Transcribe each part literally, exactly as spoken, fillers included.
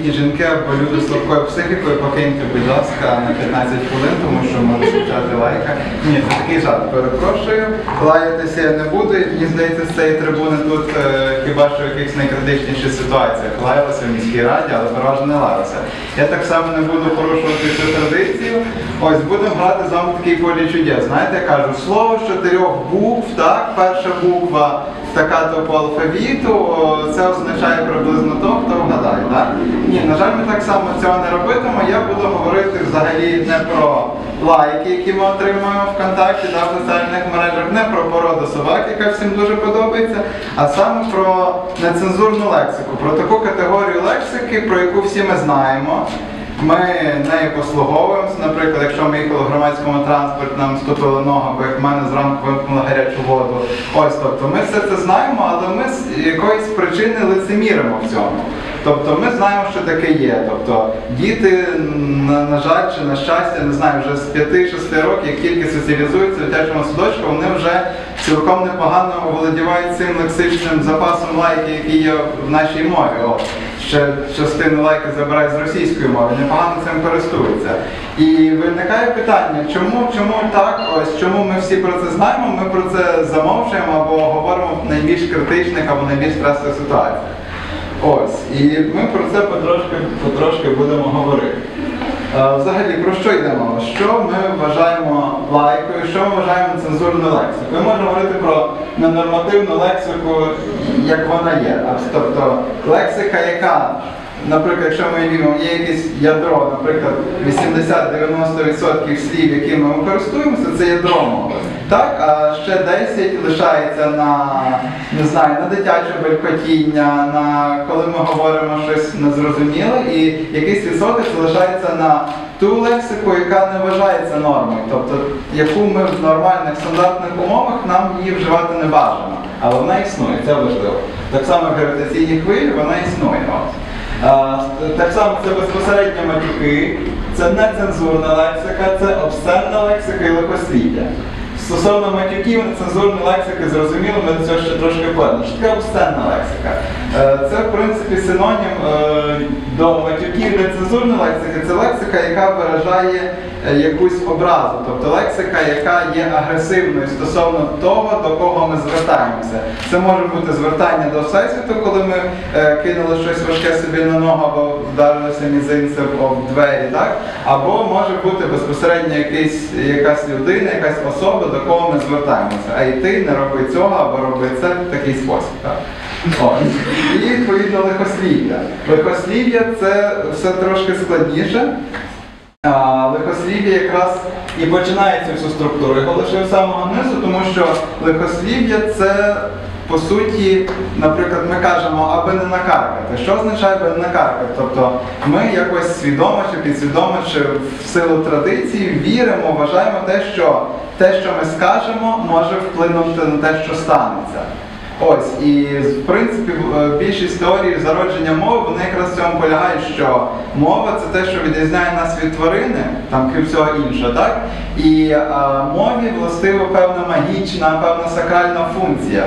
літні жінки або люди з слабкою психікою, покиньте, будь ласка, на п'ятнадцять хвилин, тому що може звучати лайка. Ні, це такий жарт, перепрошую. Лаятися я не буду, мені здається, з цієї трибуни тут е, хіба що в якихось найкритичніших ситуаціях. Лаялася в міській раді, але переважно не лаялася. Я так само не буду порушувати цю традицію. Ось, будемо грати з вами такий полі чудес. Знаєте, я кажу, слово з чотирьох букв, так, перша буква така-то по алфавіту, це означає приблизно то, хто вгадає, так? Ні, на жаль, ми так само цього не робитимо. Я буду говорити взагалі не про лайки, які ми отримуємо в ВКонтакті та в соціальних мережах, не про породу собак, яка всім дуже подобається, а саме про нецензурну лексику, про таку категорію лексики, про яку всі ми знаємо. Ми нею послуговуємося, наприклад, якщо ми їхали в громадському транспорті, нам ступила нога, бо як в мене зранку вимкнули гарячу воду. Ось, тобто ми все це знаємо, але ми з якоїсь причини лицеміримо в цьому. Тобто ми знаємо, що таке є. Тобто діти, на, на жаль, чи на щастя, не знаю, вже з п'яти-шести років, як тільки соціалізуються в дитячому садочку, вони вже цілком непогано оволодівають цим лексичним запасом лайки, який є в нашій мові. О, ще частину лайки забирають з російської мови, непогано цим користуються. І виникає питання, чому, чому так, ось чому ми всі про це знаємо, ми про це замовчуємо або говоримо в найбільш критичних або найбільш стресових ситуаціях. Ось, і ми про це потрошки, потрошки будемо говорити. А, взагалі, про що йдемо? Що ми вважаємо лайкою, що ми вважаємо цензурною лексикою? Ми можемо говорити про ненормативну лексику, як вона є. Тобто лексика, яка, наприклад, якщо ми віримо, є якесь ядро, наприклад, вісімдесят-дев'яносто відсотків слів, якими ми користуємося, це ядро мови. Так, а ще десять лишається на, не знаю, на дитяче белькотіння, на коли ми говоримо щось незрозуміле, і якийсь відсоток лишається на ту лексику, яка не вважається нормою, тобто яку ми в нормальних стандартних умовах нам її вживати не бажано, але вона існує, це важливо. Так само в гравітаційній хвилі вона існує. А, так само це безпосередньо матюки, це нецензурна лексика, це обсценна лексика і лихослів'я. Стосовно матюків, нецензурної лексики, зрозуміло, ми до цього ще трошки повернемо. Що така обсценна лексика? Це, в принципі, синонім до матюків. Нецензурної лексики – це лексика, яка виражає якусь образу, тобто лексика, яка є агресивною стосовно того, до кого ми звертаємося. Це може бути звертання до всесвіту, коли ми кинули щось важке собі на ногу або вдарилися мізинцем об двері, так? Або може бути безпосередньо якийсь, якась людина, якась особа, до кого ми звертаємося, а й ти не роби цього або роби це в такий спосіб. Так? І відповідно лихослів'я. Лихослів'я це все трошки складніше. А, лихослів'я якраз і починається всю структуру, його лише з самого низу, тому що лихослів'я це, по суті, наприклад, ми кажемо, аби не накаркати. Що означає аби не накаркати? Тобто ми якось свідомо чи підсвідомо чи в силу традиції віримо, вважаємо те, що те, що ми скажемо, може вплинути на те, що станеться. Ось, і в принципі більшість теорій зародження мови, вони якраз в цьому полягають, що мова це те, що відрізняє нас від тварини, там крім всього іншого, так? І а, мові властива певна магічна, певна сакральна функція.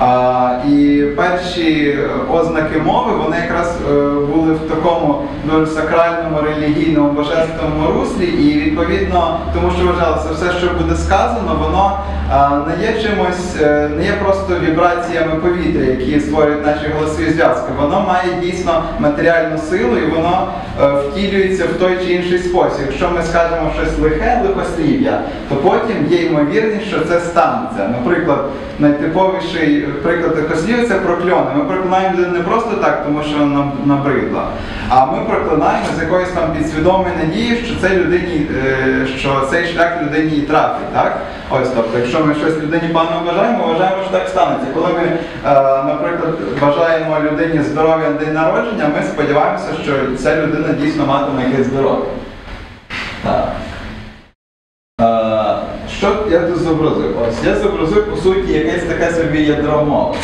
А, і перші ознаки мови, вони якраз е, були в такому дуже сакральному, релігійному, божественному руслі, і відповідно, тому що вважалося, все, що буде сказано, воно е, не є чимось, е, не є просто вібраціями повітря, які створюють наші голосові зв'язки. Воно має дійсно матеріальну силу, і воно е, втілюється в той чи інший спосіб. Якщо ми скажемо щось лихе, лихослів'я, то потім є ймовірність, що це станеться. Наприклад, найтиповіший приклад лихослів'я – це прокльони. Ми проклинаємо людину не просто так, тому що вона набридла, а ми проклинаємо з якоїсь там підсвідомої надії, що, це людині, що цей шлях людині і трафить, так? Ось, тобто, якщо ми щось людині погано бажаємо, ми вважаємо, що так станеться. Коли ми, наприклад, бажаємо людині здоров'я на день народження, ми сподіваємося, що ця людина дійсно матиме якесь здоров'я. Так. Що я тут зобразив? Ось, я зобразив, по суті, якесь таке собі ядро мови.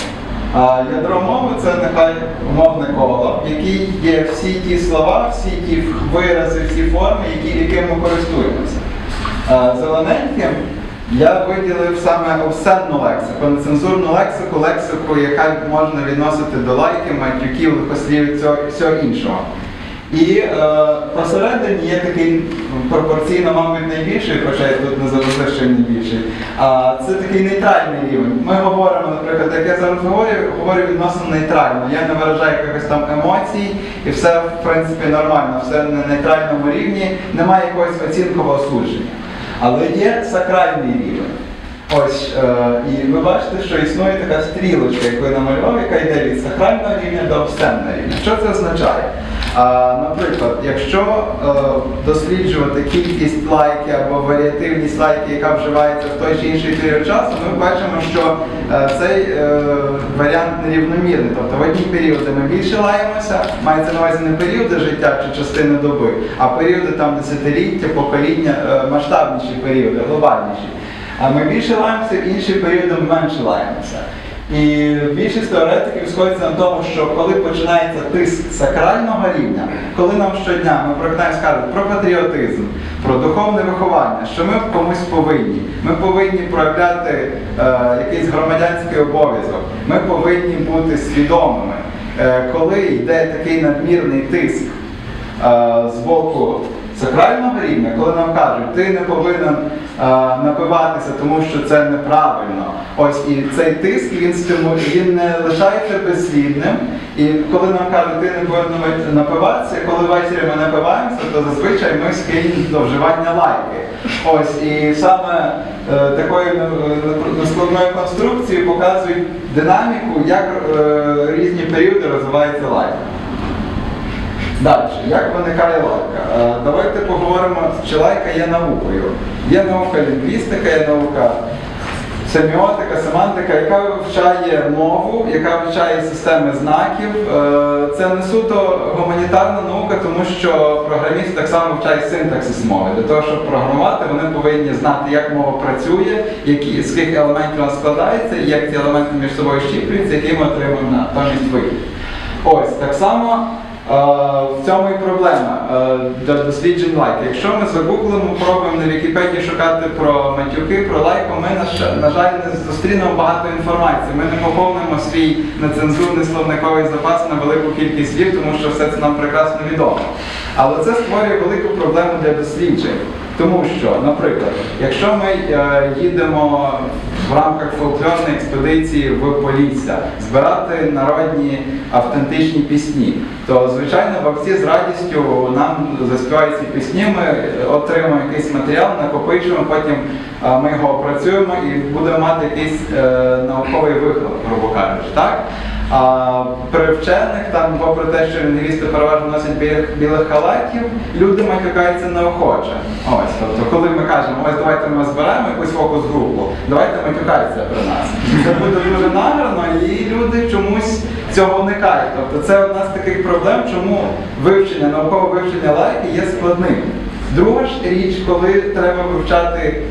А ядро мови – це нехай мовне коло, в якій є всі ті слова, всі ті вирази, всі форми, які, якими ми користуємося. А, зелененьким я виділив саме обсценну лексику, нецензурну лексику, лексику, яка можна відносити до лайки, матюків, лихослів і всього іншого. І посередині є такий пропорційно, мабуть, найбільший, хоча я тут не завезли ще найбільший. Це такий нейтральний рівень. Ми говоримо, наприклад, як я зараз говорю, говорю відносно нейтрально. Я не виражаю якихось там емоцій, і все, в принципі, нормально, все на нейтральному рівні, немає якогось оцінкового судження. Але є сакральний рівень. Ось, і ви бачите, що існує така стрілочка, яку я намалював, яка йде від сакрального рівня до обсценного рівня. Що це означає? Наприклад, якщо досліджувати кількість лайки або варіативність лайки, яка вживається в той чи інший період часу, ми бачимо, що цей варіант нерівномірний. Тобто в одні періоди ми більше лаємося, мається на увазі не періоди життя чи частини доби, а періоди там десятиліття, покоління, масштабніші періоди, глобальніші. А ми більше лаємося, в інші періоди менше лаємося. І більшість теоретиків сходиться на тому, що коли починається тиск сакрального рівня, коли нам щодня ми прокидаємося скажуть про патріотизм, про духовне виховання, що ми комусь повинні. Ми повинні проявляти е, якийсь громадянський обов'язок, ми повинні бути свідомими. Е, коли йде такий надмірний тиск е, з боку сакрального рівня, коли нам кажуть, ти не повинен е, напиватися, тому що це неправильно. Ось і цей тиск, він, стимулює, він не лишається безслідним. І коли нам кажуть, ти не повинен напиватися, коли ввечері ми напиваємося, то зазвичай ми схильні до вживання лайки. Ось і саме е, такою складною конструкцією показують динаміку, як е, різні періоди розвивається лайка. Далі, як виникає лайка? Давайте поговоримо, чи лайка є наукою. Є наука лінгвістика, є наука семіотика, семантика, яка вивчає мову, яка вивчає системи знаків. Це не суто гуманітарна наука, тому що програміст так само вивчає синтаксис мови. Для того, щоб програмувати, вони повинні знати, як мова працює, які, з яких елементів вона складається, як ці елементи між собою щіплюються, які ми отримуємо натомість вихід. Ось, так само в цьому і проблема для досліджень лайк. Якщо ми загуглимо, пробуємо на Вікіпедії шукати про матюки, про лайку, ми, на жаль, не зустрінемо багато інформації. Ми не поповнимо свій нецензурний словниковий запас на велику кількість слів, тому що все це нам прекрасно відомо. Але це створює велику проблему для досліджень. Тому що, наприклад, якщо ми їдемо в рамках фольклорної експедиції в Полісся збирати народні автентичні пісні, то, звичайно, бабці з радістю нам заспівають ці пісні, ми отримаємо якийсь матеріал, накопичуємо, потім ми його опрацюємо і будемо мати якийсь е, науковий вихлоп, грубо кажучи, так? А при вчених, там, попри те, що лінгвісти переважно носять білих, білих халатів, люди матюкаються неохоче. Ось, тобто, коли ми кажемо, ось давайте ми збираємо якусь фокус-групу, давайте матюкаються при нас. Це буде дуже награно, і люди чомусь цього уникають. Тобто, це одна з таких проблем, чому вивчення, наукове вивчення лайки є складним. Друга ж річ, коли треба вивчати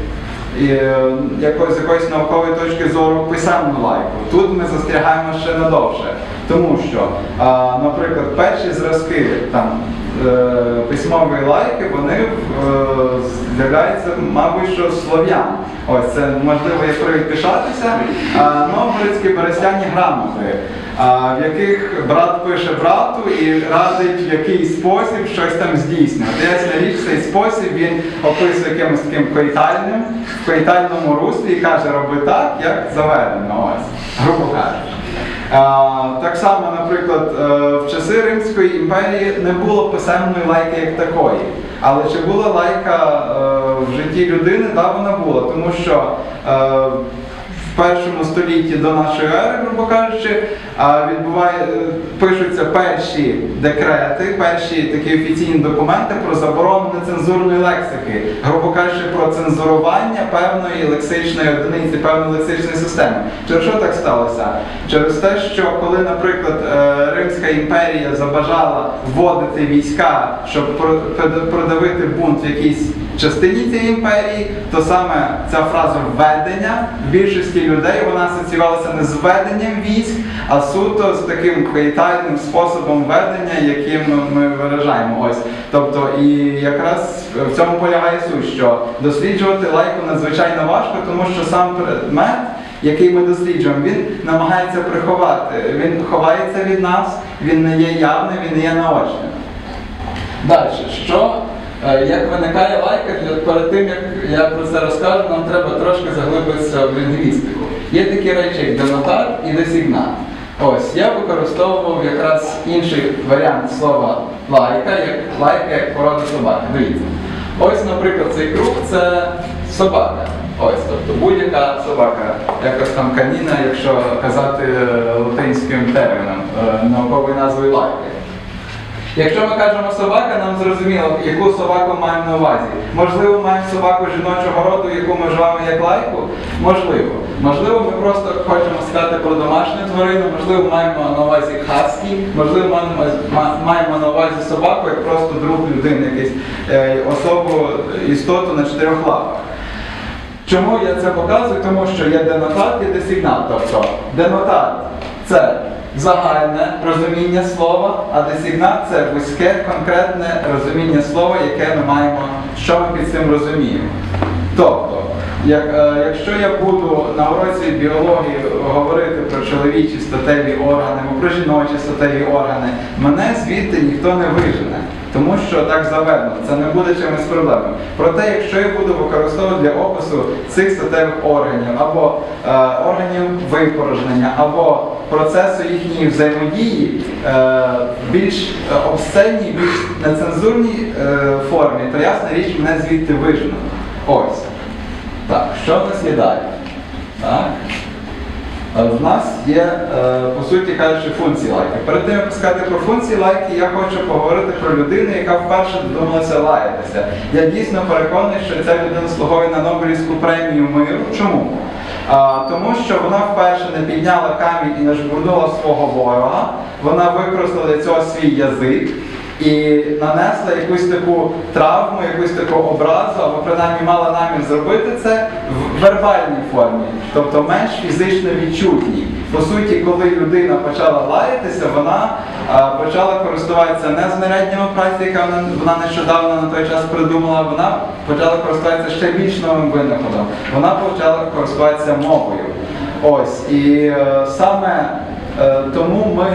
І, якось, з якоїсь наукової точки зору писемну лайку. Тут ми застрягаємо ще надовше. Тому що, а, наприклад, перші зразки там, е, письмової лайки, вони е, з'являються, мабуть, що слов'ян. Ось, це, можливо, є привід пишатися. А, новгородські берестяні грамоти, а, в яких брат пише брату і радить, в який спосіб щось там здійснювати. Ясна річ, цей спосіб він описує якимось таким коїтальним, в коїтальному руслі і каже, роби так, як заведено. Ось, грубо кажучи. Так само, наприклад, в часи Римської імперії не було писемної лайки як такої. Але чи була лайка в житті людини? Так, вона була, тому що в першому столітті до нашої ери, грубо кажучи, відбуває, пишуться перші декрети, перші такі офіційні документи про заборону нецензурної лексики, грубо кажучи, про цензурування певної лексичної одиниці, певної лексичної системи. Через що так сталося? Через те, що коли, наприклад, Римська імперія забажала вводити війська, щоб продавити бунт в якійсь частині цієї імперії, то саме ця фраза «введення» в більшості людей вона асоціювалася не з введенням військ, а суто з таким коїтальним способом ведення, яким ми виражаємо. Ось. Тобто, і якраз в цьому полягає суть, що досліджувати лайку надзвичайно важко, тому що сам предмет, який ми досліджуємо, він намагається приховати, він ховається від нас, він не є явним, він не є наочним. Далі, що, як виникає лайка, перед тим, як я про це розкажу, нам треба трошки заглибитися в лінгвістику. Є такі речі, як денотат і десігнат. Ось, я використовував якраз інший варіант слова лайка, як лайка, як порода собаки. Дивіться. Ось, наприклад, цей круг – це собака. Ось, тобто будь-яка собака, якось там каніна, якщо казати латинським терміном, науковою назвою лайки. Якщо ми кажемо собака, нам зрозуміло, яку собаку маємо на увазі. Можливо, маємо собаку жіночого роду, яку ми живемо як лайку? Можливо. Можливо, ми просто хочемо сказати про домашню тварину, можливо, маємо на увазі хаскі, можливо, маємо на увазі собаку як просто друг людини, якусь особу, істоту на чотирьох лапах. Чому я це показую? Тому що є денотат і десігнат. Тобто денотат – це загальне розуміння слова, а десігнат – це вузьке, конкретне розуміння слова, яке ми маємо, що ми під цим розуміємо. Тобто, як, е, якщо я буду на уроці біології говорити про чоловічі статеві органи, про жіночі статеві органи, мене звідти ніхто не вижене, тому що так заведено, це не буде чимось проблемою. Проте, якщо я буду використовувати для опису цих статевих органів, або е, органів випорожнення, або процесу їхньої взаємодії, е, більш обсценній, більш нецензурній е, формі, то ясна річ, мене звідти вижене. Ось. Так, що в нас є далі? Так. В нас є, по суті кажучи, функції лайки. Перед тим, як сказати про функції лайки, я хочу поговорити про людину, яка вперше додумалася лаятися. Я дійсно переконаний, що ця людина слуговує на Нобелівську премію миру. Чому? А, тому що вона вперше не підняла камінь і не жбурнула свого ворога, вона використала для цього свій язик і нанесла якусь таку травму, якусь таку образу, або принаймні мала намір зробити це в вербальній формі, тобто менш фізично відчутній. По суті, коли людина почала лаятися, вона а, почала користуватися не знаряддями праці, яка вона, вона нещодавно на той час придумала, вона почала користуватися ще більш новим винаходом, вона почала користуватися мовою. Ось, і е, саме тому ми,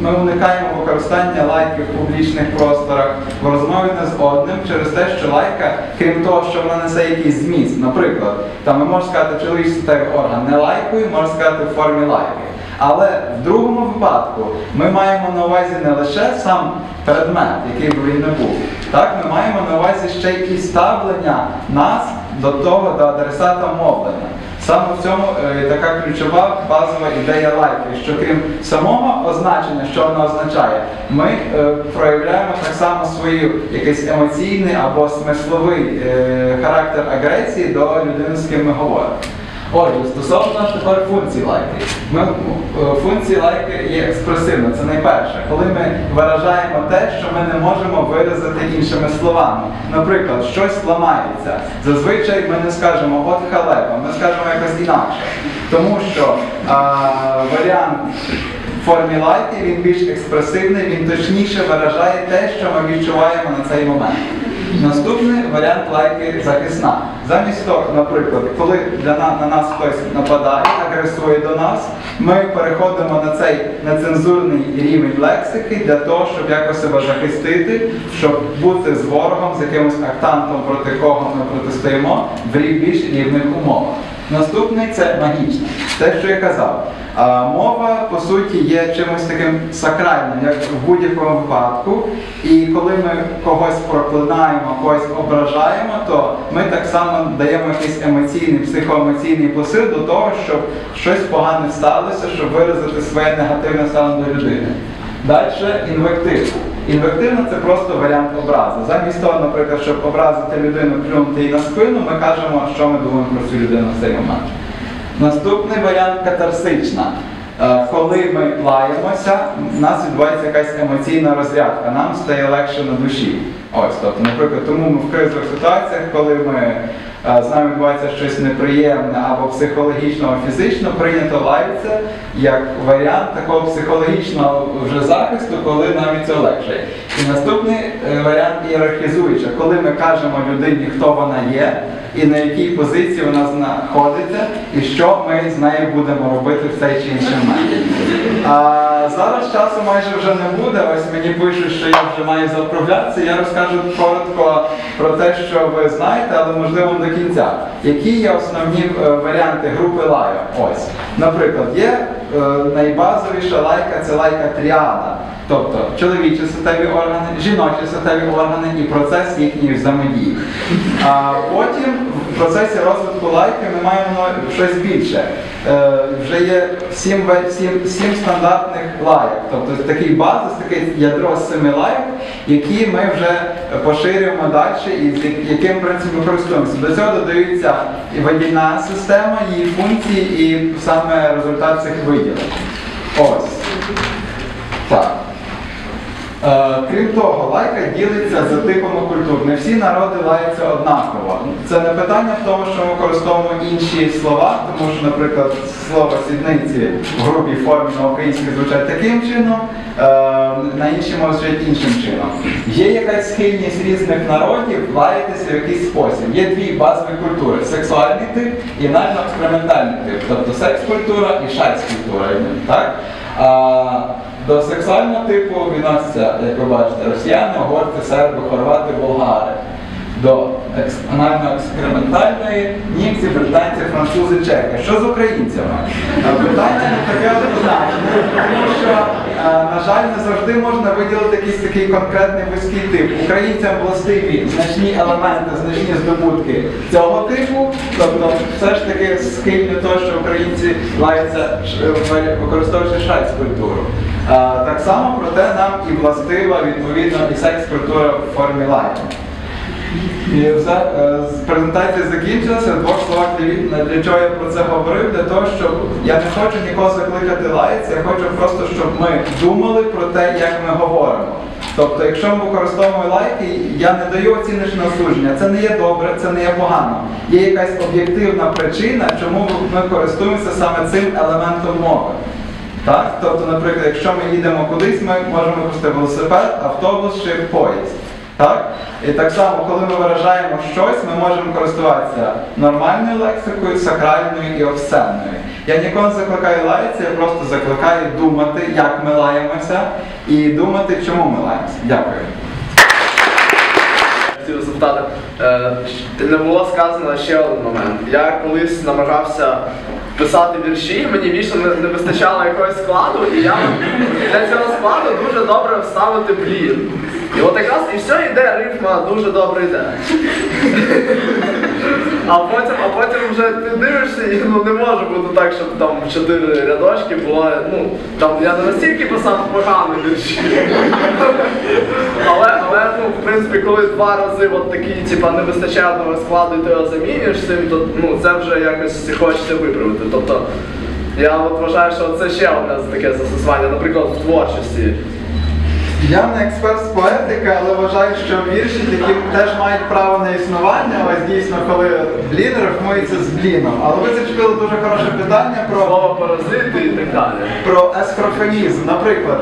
ми уникаємо використання лайки в публічних просторах, в розмові не з одним, через те, що лайка, крім того, що вона несе якийсь зміст, наприклад, там ми можемо сказати чоловічий статевий орган не лайкує, можемо сказати в формі лайки. Але в другому випадку ми маємо на увазі не лише сам предмет, який би він не був, так, ми маємо на увазі ще й ставлення нас до того, до адресата мовлення. Саме в цьому е, така ключова базова ідея лайки, що крім самого означення, що воно означає, ми е, проявляємо так само свій якийсь емоційний або смисловий е, характер агресії до людини, з ким ми говоримо. Отже, стосовно тепер функції лайки. Ми, функції лайки є експресивна, це найперше. Коли ми виражаємо те, що ми не можемо виразити іншими словами. Наприклад, щось ламається. Зазвичай ми не скажемо «от халепа», ми скажемо якось інакше. Тому що а, варіант в формі лайки, він більш експресивний, він точніше виражає те, що ми відчуваємо на цей момент. Наступний варіант лайки захисна. Замість того, наприклад, коли на нас хтось нападає, агресує до нас, ми переходимо на цей нецензурний рівень лексики для того, щоб якось себе захистити, щоб бути з ворогом, з якимось актантом, проти кого ми протистоїмо, в більш рівних умовах. Наступний – це магічне. Те, що я казав. А, мова, по суті, є чимось таким сакральним, як в будь-якому випадку. І коли ми когось проклинаємо, когось ображаємо, то ми так само даємо якийсь емоційний, психоемоційний посил до того, щоб щось погане сталося, щоб виразити своє негативне ставлення до людини. Далі – інвектив. Інвективно – це просто варіант образи. Замість того, наприклад, щоб образити людину, плюнути її на спину, ми кажемо, що ми думаємо про цю людину в цей момент. Наступний варіант – катарсична. Коли ми лаємося, в нас відбувається якась емоційна розрядка, нам стає легше на душі. Ось, тобто, наприклад, тому ми в кризових ситуаціях, коли ми, з нами відбувається щось неприємне або психологічно, або фізично, прийнято лаятися як варіант такого психологічного вже захисту, коли нам від цього легше. І наступний варіант ієрархізуюча, коли ми кажемо людині, хто вона є і на якій позиції вона знаходиться, і що ми з нею будемо робити в цей чи інший момент. А зараз часу майже вже не буде, ось мені пишуть, що я вже маю заправлятися, я розкажу коротко про те, що ви знаєте, але можливо до кінця. Які є основні варіанти групи лайо? Ось, наприклад, є найбазовіша лайка, це лайка тріада. Тобто чоловічі статеві органи, жіночі статеві органи і процес їхньої взаємодії. А потім в процесі розвитку лайки ми маємо щось більше. Е, вже є сім, сім, сім стандартних лайок. Тобто такий базис, такий ядро з семи лайок, які ми вже поширюємо далі і з яким принципом користуємося. До цього додаються і видільна система, її функції і саме результат цих виділень. Ось. Так. Крім того, лайка ділиться за типами культур. Не всі народи лаються однаково. Це не питання в тому, що ми використовуємо інші слова, тому що, наприклад, слово сідниці в грубій формі на українській звучать таким чином, на іншій мові звучать іншим чином. Є якась схильність різних народів лаятися в якийсь спосіб. Є дві базові культури – сексуальний тип і анально-експериментальний тип, тобто секс-культура і шаць-культура. Так? До сексуального типу відносяться, як ви бачите, росіяни, угорці, серби, хорвати, болгари. До анально-експериментальної німці, британці, французи, чехи. Що з українцями? Питання таке однозначне, тому що, на жаль, не завжди можна виділити якийсь такий конкретний вузький тип. Українцям властиві значні елементи, значні здобутки цього типу, тобто все ж таки схильно те, що українці лаються, використовуючи шаць-культуру. Так само, проте нам і властива, відповідно, і секс-культура в формі лайки. І презентація закінчилася, в двох словах для чого я про це говорив, для того, щоб я не хочу нікого закликати лаятися, я хочу просто, щоб ми думали про те, як ми говоримо. Тобто, якщо ми використовуємо лайки, я не даю оціночне судження. Це не є добре, це не є погано. Є якась об'єктивна причина, чому ми користуємося саме цим елементом мови. Так? Тобто, наприклад, якщо ми їдемо кудись, ми можемо використати велосипед, автобус чи поїзд. Так? І так само, коли ми виражаємо щось, ми можемо користуватися нормальною лексикою, сакральною і обсценною. Я нікого не закликаю лаятися, я просто закликаю думати, як ми лаємося, і думати, чому ми лаємося. Дякую. Хотів запитати, не було сказано ще один момент. Я колись намагався писати вірші, мені більше не вистачало якогось складу, і я для цього складу дуже добре вставити блін. І от якраз і все йде, рифма дуже добре йде. А потім, а потім вже ти дивишся, і ну, не може бути так, щоб там чотири рядочки було, ну, там я не настільки писав погані вірші. Але, але, ну, в принципі, коли два рази от такі, типа, не вистачає одного складу, і ти його замінюєш цим, то, ну, це вже якось хочеться виправити. Тобто, я от вважаю, що це ще одне таке застосування, наприклад, в творчості. Я не експерт з поетики, але вважаю, що вірші такі теж мають право на існування, ось дійсно, коли блін рифмується з бліном. Але ви зачепили дуже хороше питання про слово паразити і так далі. Про есхрофонізм, наприклад.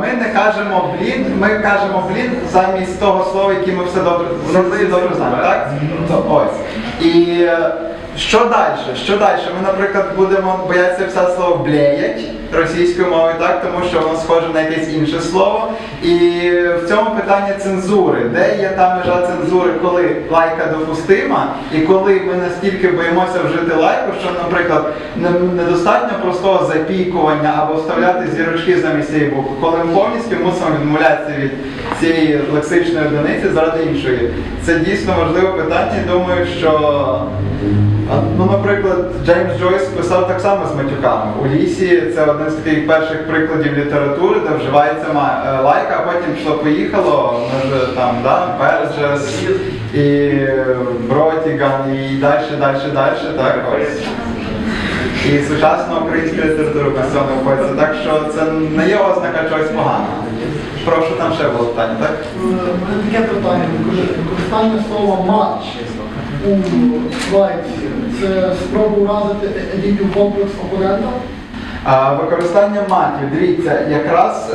Ми не кажемо блін, ми кажемо блін замість того слова, яке ми все добре, все добре знаємо, так? То, ось. І що далі? Що далі? Ми, наприклад, будемо боятися писати слово «блеять» російською мовою, так? Тому що воно схоже на якесь інше слово. І в цьому питання цензури. Де є та межа цензури, коли лайка допустима, і коли ми настільки боїмося вжити лайку, що, наприклад, недостатньо простого запійкування або вставляти зірочки замість цієї букви, коли ми повністю мусимо відмовлятися від цієї лексичної одиниці заради іншої. Це дійсно важливе питання, і думаю, що... Ну, наприклад, Джеймс Джойс писав так само з матюками. У лісі це один з таких перших прикладів літератури, де вживається лайка, а потім пішло-поїхало, може там, да, Берджес, і Бротіган, і далі, далі, далі, так, ось. І сучасна українська література на цьому входиться, так що це не є ознака чогось поганого. Прошу, там ще було питання, так? Таке питання, використання слова «матч» у лайці. Це спроба уразити еліту комплекс опонента? Використання матів, дивіться, якраз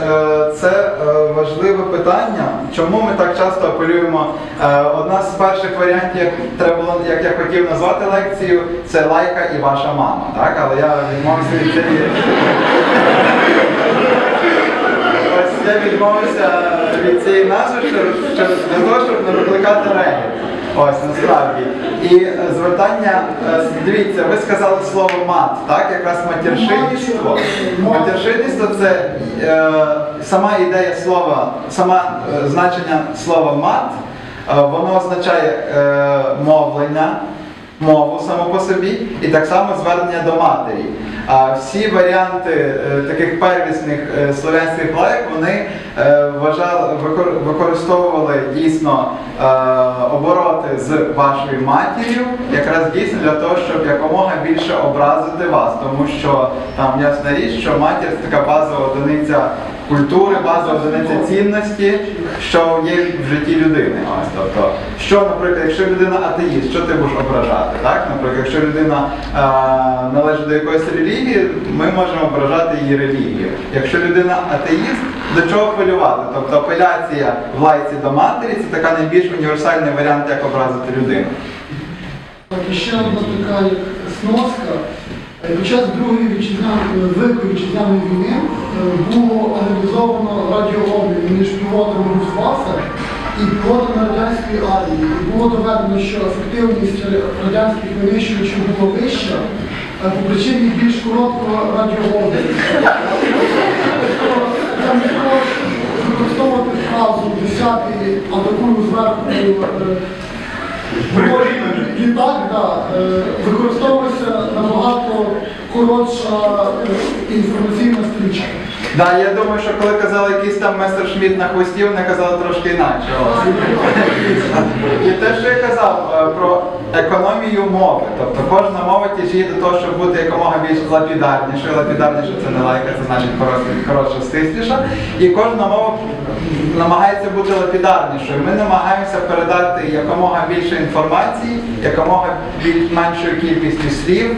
це важливе питання, чому ми так часто апелюємо. Одна з перших варіантів, як я хотів назвати лекцію, це лайка і ваша мама, так? Але я відмовився від цієї. Ось я відмовився від цієї назви, для того, щоб не викликати регіт. Ось, насправді. І звертання, дивіться, ви сказали слово мат, так? Якраз матершинництво. Матершинництво – це сама ідея слова, саме значення слова мат, воно означає мовлення, мову само по собі, і так само звернення до матері. Всі варіанти таких первісних слов'янських лайк, вони використовували дійсно обороти з вашою матір'ю, якраз дійсно для того, щоб якомога більше образити вас, тому що там ясна річ, що матір – це така базова одиниця культури, базова одиниця цінності, що є в житті людини. Тобто, що, наприклад, якщо людина атеїст, що ти будеш ображати? Наприклад, якщо людина належить до якоїсь релігії, ми можемо ображати її релігію. Якщо людина атеїст, до чого хвилювати? Тобто апеляція в лайці до матері – це така найбільш універсальний варіант, як образити людину. Ще одна така сноска. Під час Другої Великої вітчизняної війни було аналізовано радіообмін між пілотом Люфтваффе і пілотом радянської армії. Було доведено, що ефективність радянських винищувачів була вища по причині більш короткого радіообміну. Там також використовувати фразу «десятий атакую зверху» літак, використовувався набагато коротша інформаційна стрічка. Так, я думаю, що коли казали якийсь там майстер Шмідт на хвості, вони казали трошки інакше. І те, що я казав про економію мови, тобто кожна мова тяжіє до того, щоб бути якомога більш лапідарнішою. Лапідарніше – це не лайка, це значить коротше, стисліша. І кожна мова намагається бути лапідарнішою. Ми намагаємося передати якомога більше інформації, якомога меншою кількістю слів,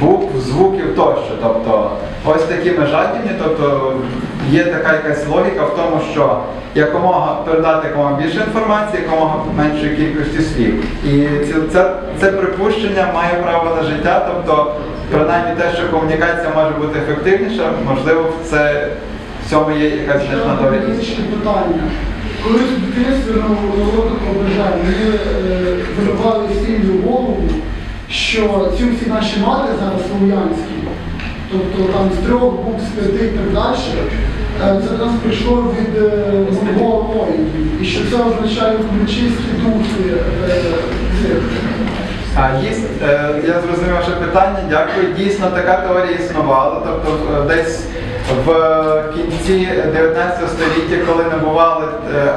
букв, звуків тощо. Тобто ось такі ми жадібні, тобто є така якась логіка в тому, що якомога передати якомога більше інформації, якомога меншої кількості слів. І це, це припущення має право на життя, тобто принаймні те, що комунікація може бути ефективніша, можливо, це, в цьому є якась значна довідність. Коли в дитинстві на уроках ображань ми виробляли сім'ю голову, що ці всі наші мати зараз слов'янські, тобто там з трьох букв, з п'яти і так далі, це до нас прийшло від монголоїдів, і що це означає чисті духи цих. Я зрозумів ваше питання, дякую. Дійсно, така теорія існувала, тобто десь в кінці дев'ятнадцятого століття, коли набували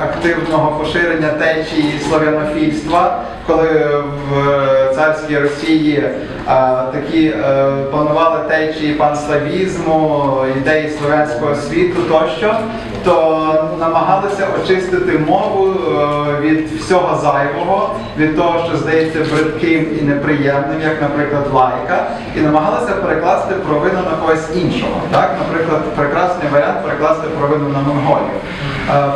активного поширення течії слов'янофільства, коли в царській Росії такі планували течії панславізму, ідеї слов'янського світу тощо, то намагалися очистити мову від всього зайвого, від того, що здається бридким і неприємним, як, наприклад, лайка, і намагалися перекласти провину на когось іншого. Так? Наприклад, прекрасний варіант перекласти провину на монголів.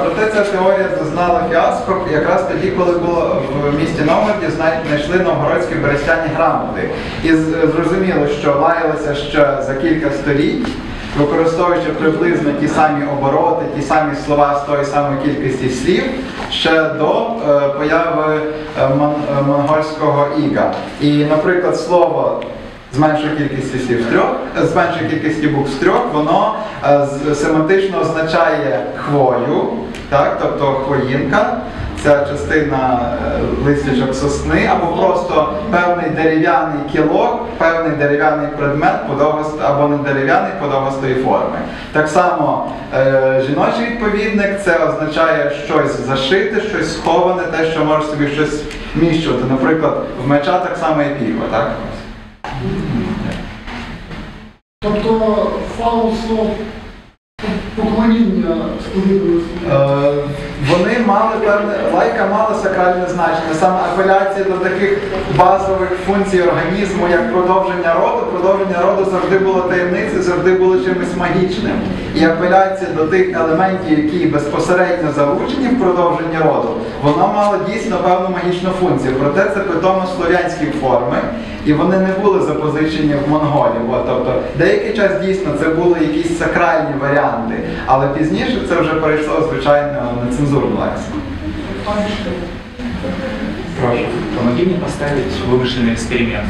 Проте ця теорія зазнала фіаско якраз тоді, коли було в місті Новгороді, знайшли новгородські берестяні грамоти. І зрозуміло, що лаялися ще за кілька століть, використовуючи приблизно ті самі обороти, ті самі слова з тої самої кількості слів, ще до появи монгольського іга. І, наприклад, слово з меншою кількістю букв з трьох, воно семантично означає хвою, тобто хвоїнка, ця частина листячок сосни, або просто певний дерев'яний кілок, певний дерев'яний предмет або не дерев'яний подовгостої форми. Так само жіночий відповідник – це означає щось зашите, щось сховане, те, що може собі щось вміщувати. Наприклад, в меча так само і піва, так? Тобто фалослов поклоніння сповідує? вони мали певне, лайка мала сакральне значення, саме апеляція до таких базових функцій організму, як продовження роду. Продовження роду завжди було таємницею, завжди було чимось магічним. І апеляція до тих елементів, які безпосередньо залучені в продовження роду, вона мала дійсно певну магічну функцію. Проте це питомо слов'янські форми, і вони не були запозичені в монголів. Тобто деякий час дійсно це були якісь сакральні варіанти, але пізніше це вже перейшло, звичайно, на цензурну лексику. Прошу. Помоги мне поставить вымышленный эксперимент.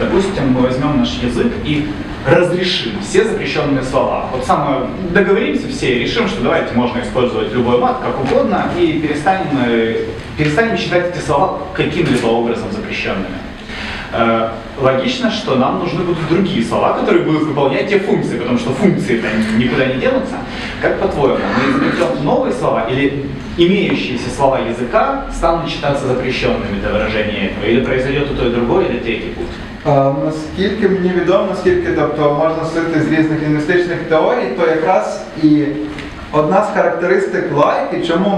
Допустим, мы возьмем наш язык и разрешим все запрещенные слова. Вот самое договоримся все и решим, что давайте можно использовать любой мат, как угодно, и перестанем, перестанем считать эти слова каким-либо образом запрещенными. Логично, что нам нужны будут другие слова, которые будут выполнять те функции, потому что функции-то никуда не денутся. Как по-твоему, мы изобретем новые слова или имеющиеся слова языка станут считаться запрещенными для выражения этого? Или произойдет и то, и другое, или третий путь? Наскільки мені відомо, наскільки можна судити з різних лінгвістичних теорій, то якраз і одна з характеристик лайки, чому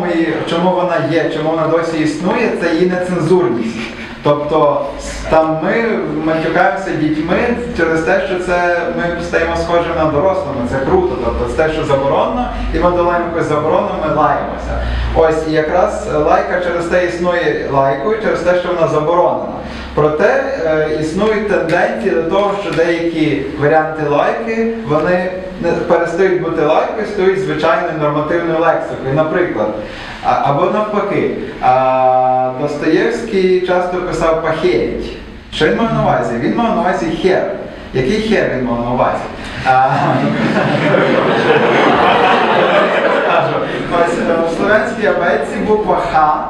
вона є, чому вона досі існує, це її нецензурність. Тобто там ми матюкаємося дітьми через те, що це ми стаємо схожими на дорослими, це круто, тобто це те, що заборонено, і ми долаємо якось заборонено, ми лаємося. Ось, і якраз лайка через те існує лайкою, через те, що вона заборонена. Проте існують тенденції до того, що деякі варіанти лайки, вони перестають бути лайкою, стають звичайною нормативною лексикою, наприклад. Або навпаки, Достоєвський часто писав «пахеють». Що він мав на увазі? Він мав на увазі «хер». Який «хер» він мав на увазі? В слов'янській абетці буква «х»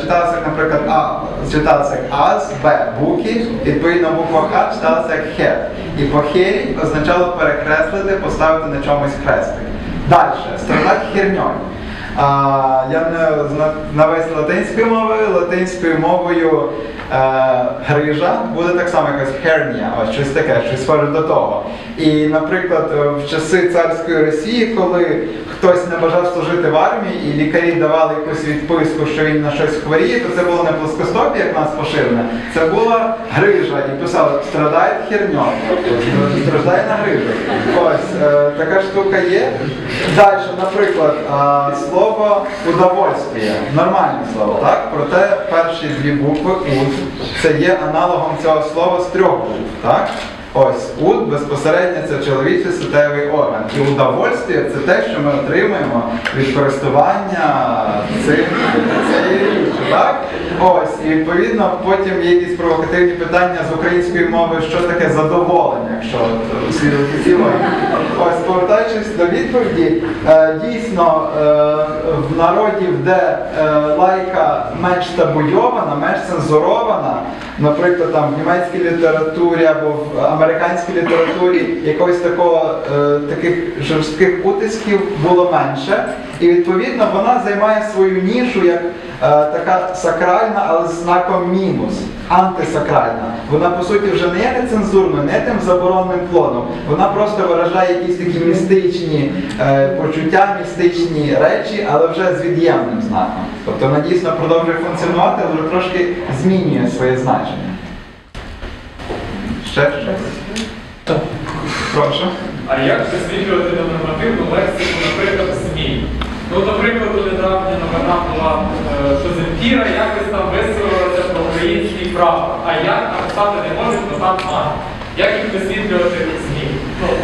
читалася, наприклад, читалася як «аз», «б», «буки», відповідно буква «х» читалася як «хер». І «пахеють» означало перекреслити, поставити на чомусь хрестик. Далі, «страдать херньою». Я навесь латинської мови, латинською мовою грижа буде так само якась хернія, щось таке, щось схоже до того. І, наприклад, в часи царської Росії, коли хтось не бажав служити в армії і лікарі давали якусь відписку, що він на щось хворіє, то це було не плоскостопі, як нас поширене, це була грижа, і писали «страдає херньо», «страждає на грижу». Ось, така штука є. Далі, наприклад, слово Слово «удовольствие» – нормальне слово, так? Проте перші дві букви «уд» – це є аналогом цього слова з трьох букв, так? Ось, «уд» – безпосередньо це чоловічий статевий орган. І «удовольствие» – це те, що ми отримуємо від користування цією річчю, так? Ось, і відповідно потім є якісь провокативні питання з української мови, що таке задоволення, якщо слідувати цілою. Ось, повертаючись до відповіді, дійсно в народів, де лайка менш табуйована, менш цензурована, наприклад, в німецькій літературі або в американській літературі якогось таких жорстких утисків було менше, і відповідно вона займає свою нішу як така сакральна, але з знаком мінус, антисакральна. Вона, по суті, вже не є нецензурною, не тим заборонним плодом, вона просто виражає якісь такі містичні почуття, містичні речі, але вже з від'ємним знаком. Тобто вона дійсно продовжує функціонувати, але вже трошки змінює своє значення. Ще щось? Так. Прошу. А як досліджувати нормативну лексику, наприклад, СМІ? Ну, до прикладу, недавня новина була, що Земфіра якось там висловилася про український прапор, а як написати не можуть, то там мати. Як їх досліджувати в СМІ?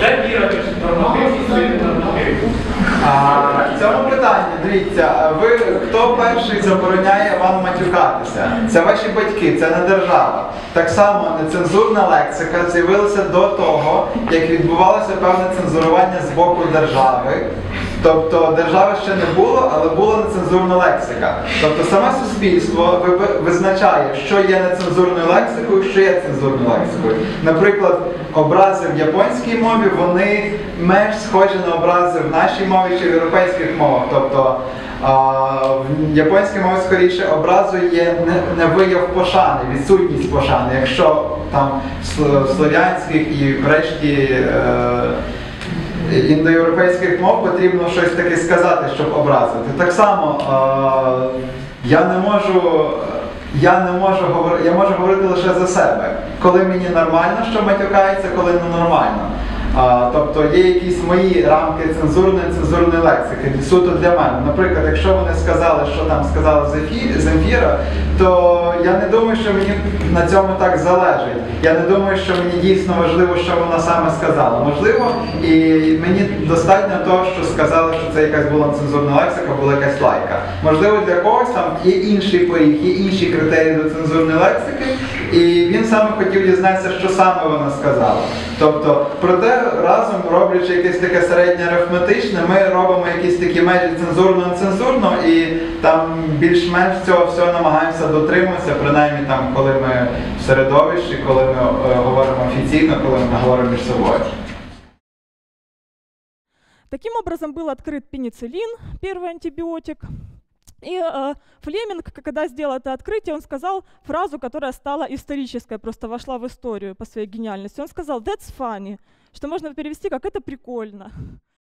Де віра між нормативною і нормативною? В цьому питанні, дивіться, хто перший забороняє вам матюкатися? Це ваші батьки, це не держава. Так само нецензурна лексика з'явилася до того, як відбувалося певне цензурування з боку держави. Тобто держави ще не було, але була нецензурна лексика. Тобто саме суспільство визначає, що є нецензурною лексикою, що є цензурною лексикою. Наприклад, образи в японській мові, вони менш схожі на образи в нашій мові чи в європейських мовах. Тобто в японській мові скоріше образою є не вияв пошани, відсутність пошани, якщо там в слов'янських і врешті індоєвропейських мов потрібно щось таке сказати, щоб образити. Так само я не можу, я не можу говорити, я можу говорити лише за себе. Коли мені нормально, що матюкається, коли не нормально. А, тобто є якісь мої рамки цензурної, цензурної лексики, суто для мене. Наприклад, якщо вони сказали, що там сказала Земфіра, то я не думаю, що мені на цьому так залежить. Я не думаю, що мені дійсно важливо, що вона саме сказала. Можливо, і мені достатньо того, що сказали, що це якась була цензурна лексика, була якась лайка. Можливо, для когось там є інший поріг, є інші критерії до цензурної лексики, і він саме хотів дізнатися, що саме вона сказала. Тобто, проте разом, роблячи якесь таке середнє арифметичне, ми робимо якісь такі межі цензурно-нецензурно і там більш-менш цього всього намагаємося дотримуватися, принаймні там, коли ми в середовищі, коли ми е, говоримо офіційно, коли ми говоримо між собою. Таким образом был открыт пенициллин, первый антибиотик. И э, Флеминг, когда сделал это открытие, он сказал фразу, которая стала исторической, просто вошла в историю по своей гениальности. Он сказал «that's funny», что можно перевести как «это прикольно».